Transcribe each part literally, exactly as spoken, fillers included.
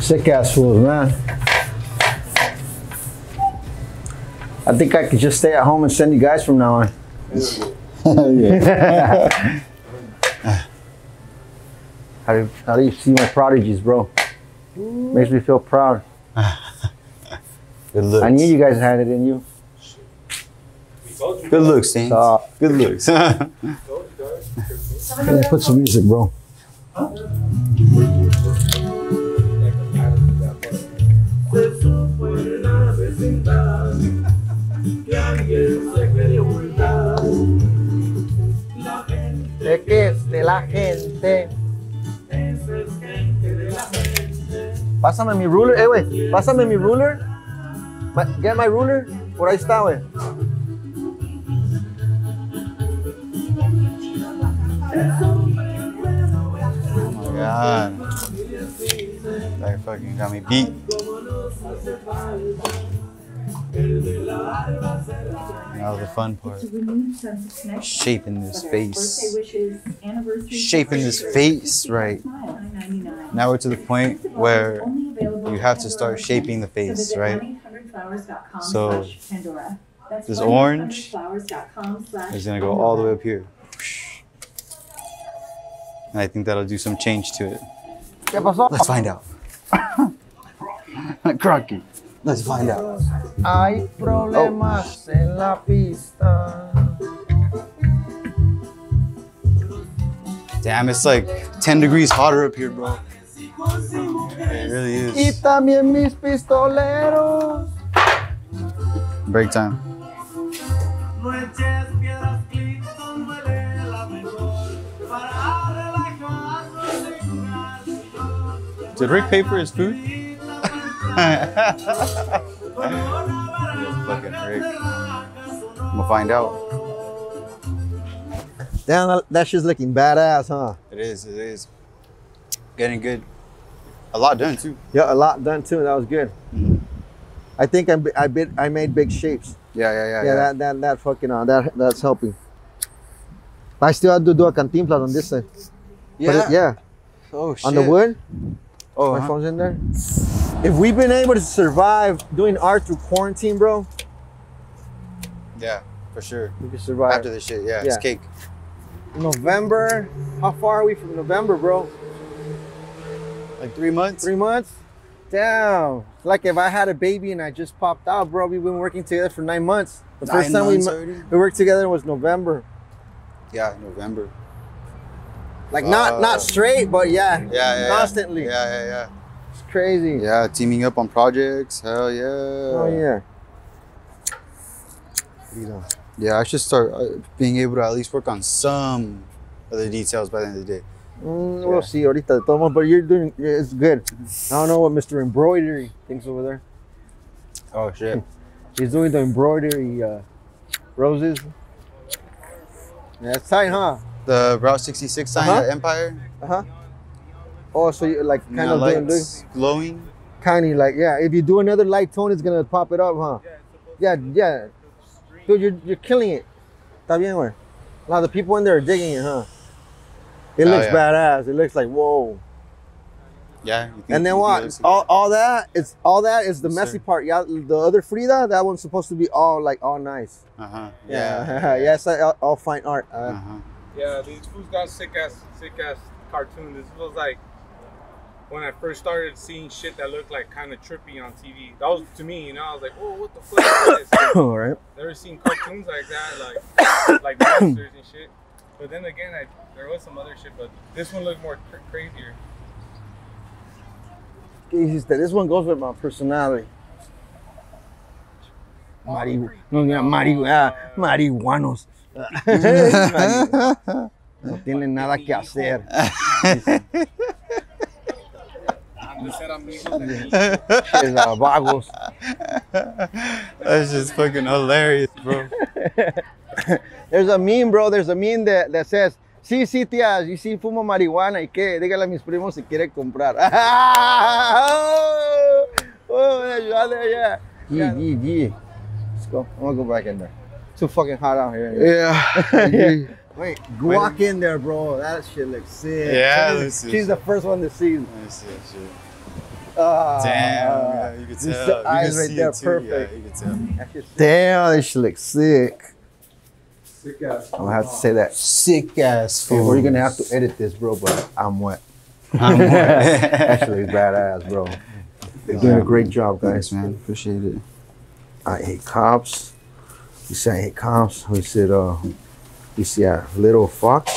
Sick ass food, man. I think I could just stay at home and send you guys from now on. Yeah. how, do, how do you see my prodigies, bro? Makes me feel proud. Good looks. I knew you guys had it in you. Good looks, James. Uh, Good looks. Yeah, put some music, bro. Huh? De que es de la gente. Pásame mi ruler, eh, güey. Pásame mi ruler. My, get my ruler. Por ahí está, güey. Oh my God. That fucking got me beat. That was the fun part. Shaping this face. Shaping this face, right. Now we're to the point where you have to start shaping the face, right? So this orange is gonna go all the way up here. And I think that'll do some change to it. Let's find out. Crocky. Let's find out. Hay problemas oh. en la pista. Damn, it's like ten degrees hotter up here, bro. It really is. Y también mis pistoleros. Break time. Did Rick pay for his food? Fucking Rick. I'm gonna find out. Damn, that shit's looking badass, huh? It is, it is. Getting good. A lot done too. Yeah, a lot done too. That was good. Mm-hmm. I think I I bit I made big shapes. Yeah, yeah, yeah. Yeah, yeah. That, that that fucking uh, that that's helping. I still have to do a cantinflas on this side. Yeah. But it, yeah. Oh shit. On the wood. Oh, my uh-huh. phone's in there. If we've been able to survive doing art through quarantine, bro. Yeah, for sure. We can survive. After this shit, yeah, yeah. It's cake. November, how far are we from November, bro? Like three months? Three months? Damn. Like if I had a baby and I just popped out, bro, we've been working together for nine months. The nine first time we, we worked together was November. Yeah, November. Like uh, not not straight, but yeah, yeah, yeah constantly. Yeah, yeah, yeah. It's crazy. Yeah, teaming up on projects. Hell yeah. Oh yeah. Yeah, I should start being able to at least work on some of the details by the end of the day. Mm, yeah. We'll see, ahorita de todo modo, but you're doing it's good. I don't know what Mister Embroidery thinks over there. Oh shit. He's doing the embroidery uh, roses. Yeah, it's tight, huh? The Route sixty-six sign, uh-huh. The Empire. Uh huh. Oh, so you like kind you know, of lights glowing. kind of like, yeah, if you do another light tone, it's going to pop it up, huh? Yeah, it's yeah, to yeah. Dude, you're, you're killing it. Está bien, güey. A lot of the people in there are digging it, huh? It oh, looks yeah. badass. It looks like, whoa. Yeah. You and then what? All, all that is all that is the yes, messy sir. part. Yeah, the other Frida, that one's supposed to be all like all nice. Uh-huh. Yeah. Yeah, yeah it's like all, all fine art. Uh, uh-huh. Yeah, these fools got sick ass, sick ass cartoons. This was like when I first started seeing shit that looked like kind of trippy on T V. That was to me, you know, I was like, oh, what the fuck is this? All right. Never seen cartoons like that, like like monsters and shit. But then again, I, there was some other shit, but this one looked more cr crazier. This one goes with my personality. Mari, no, yeah, Mari, uh, marihuanos. No tienen nada que hacer. That's just fucking hilarious, bro. There's a meme, bro. There's a meme that, that says, Sí, sí, tías, y sí, fumo marihuana, ¿y qué? Dígale a mis primos si quiere comprar. Oh, oh, yeah, yeah, yeah. Let's go. I'm gonna go back in there. It's too fucking hot out here. Yeah. Yeah. Wait, walk in there, bro. That shit looks sick. Yeah, she's, this is she's the first one to see. This shit. Uh, Damn, uh, yeah, you can tell. The you eyes can right see there, perfect. Yeah, you can tell. That Damn, this shit looks sick. Sick ass. I'm gonna have to say that. Sick ass food. We're gonna have to edit this, bro, but I'm wet. I'm wet. Actually, badass, bro. You're doing a great job, guys. Thanks, man. Appreciate it. I hate cops. You said I hate cops. We said, uh, you see a little fox.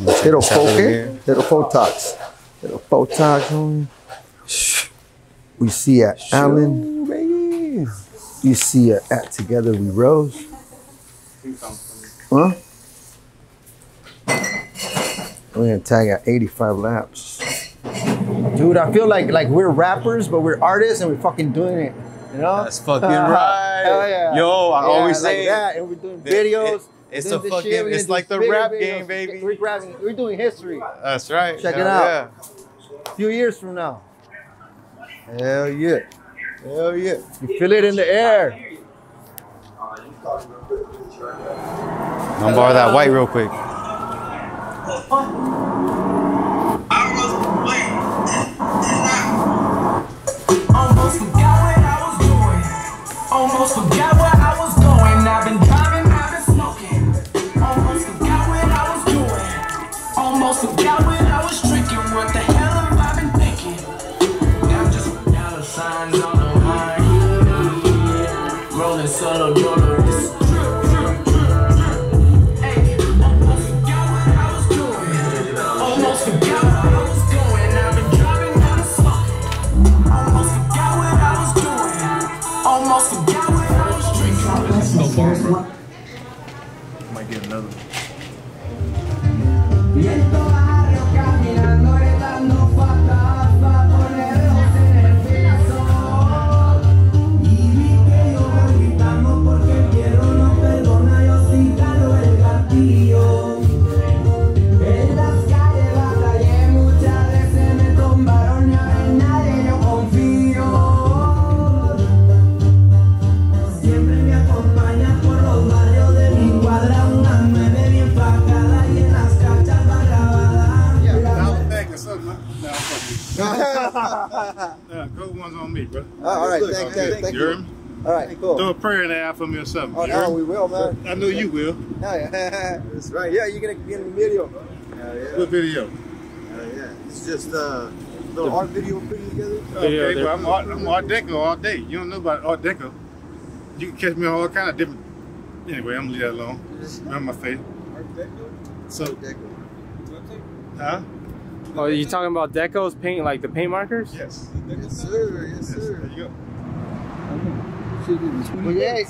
Little foke. Little Fotox. Little Fotox, homie. We see a Alan. You see a at Together We Rose. Huh? We're gonna tag out eighty-five laps. Dude, I feel like like we're rappers, but we're artists and we're fucking doing it. You know? That's fucking uh, right. Hell yeah. Yo, I yeah, always like say that. And we're doing the, videos. It, it's a fucking shit. It's like the rap videos. game, baby. We're grabbing we're doing history. That's right. Check hell it out. Yeah. A few years from now. Hell yeah. Hell yeah. You feel it in the air. Don't borrow that white real quick. Almost forgot what I was doing. Almost forgot what I was going. I've been driving, I've been smoking. Almost forgot what I was doing. Almost forgot what I was drinking. What the hell have I been thinking? Now just dollar signs on the line. Rolling solo dollars. Might get another Uh, all right, thank, thank, thank you. All right, cool. Throw a prayer in the air for me or something. Oh, no, we will, man. I know you will. Oh, yeah. That's right. Yeah, you're going to be in the video. Uh, yeah. What video? Uh, yeah, it's just uh, a little art video putting together. Okay, but I'm art, I'm art deco all day. You don't know about art deco. You can catch me on all kind of different. Anyway, I'm going to leave that alone. It's not my favorite. Art deco? So, art deco. Huh? Oh, are you talking about Deco's paint, like the paint markers? Yes. Yes, sir. Yes, sir. There you go. Well, yeah.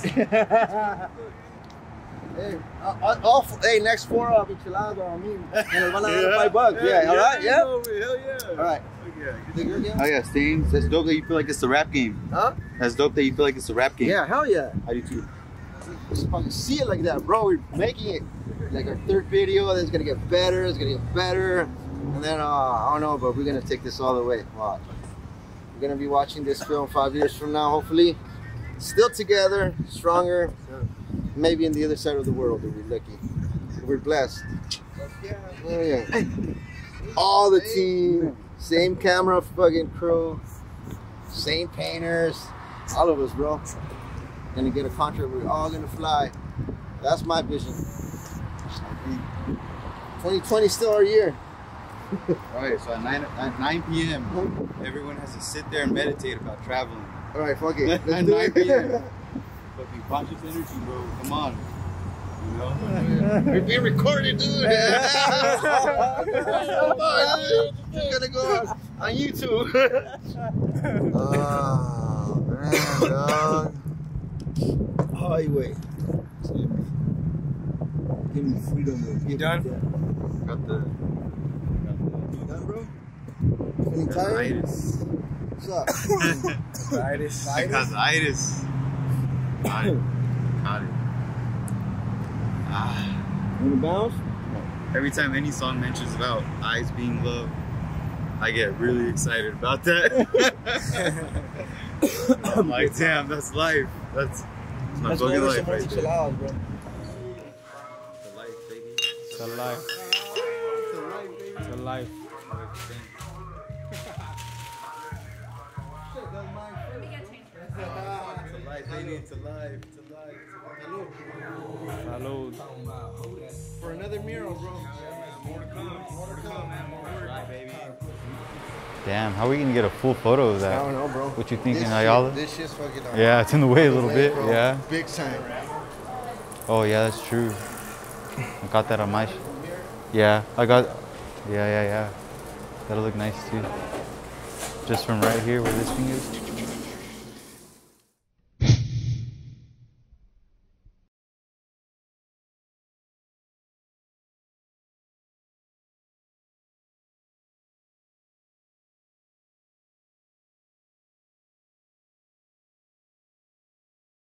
Hey, all, all, hey, next four of enchiladas on me. And I'm gonna have five bucks. Yeah, yeah, all right? Yeah. Hell yeah. All right. Okay, oh, yeah, Stains. That's dope that you feel like it's a rap game. Huh? That's dope that you feel like it's a rap game. Yeah, hell yeah. I do too. You see it like that, bro. We're making it like our third video. That's gonna get better. It's gonna get better. And then, uh, I don't know, but we're going to take this all the way. Wow. We're gonna be watching this film five years from now, hopefully. Still together, stronger, maybe in the other side of the world if we're lucky. If we're blessed. Oh, yeah. All the team, same camera fucking crew, same painters, all of us, bro. Gonna get a contract, we're all gonna fly. That's my vision. twenty twenty is still our year. Alright, so at nine p m everyone has to sit there and meditate about traveling. Alright, fuck it. At nine p m But be conscious energy, bro. Come on. You know? We're being recorded, dude. Come on, dude. We're gonna go on YouTube. Oh, man, dog. Highway. Give me freedom, bro. You done? Yeah. Got the... Feeling tired? What's up? Itis. Because itis. Got it. Got it. Ah. You wanna bounce? Every time any song mentions about eyes being love, I get really excited about that. I'm like, damn, that's life. That's, that's my fucking life right there. Chiladas, bro. It's a life, baby. It's a life. It's a life, baby. It's a life. It's alive, it's alive. Salud. Salud. For another mural, bro. More to come. More to come, man. More work, baby. Damn, how are we gonna get a full photo of that? I don't know, bro. What you thinking, Ayala? This shit's fucking hard. Yeah, it's in the way a little bit. Yeah. Big time. Oh yeah, that's true. I got that on my. Yeah, I got. Yeah, yeah, yeah. That'll look nice too. Just from right here, where this thing is.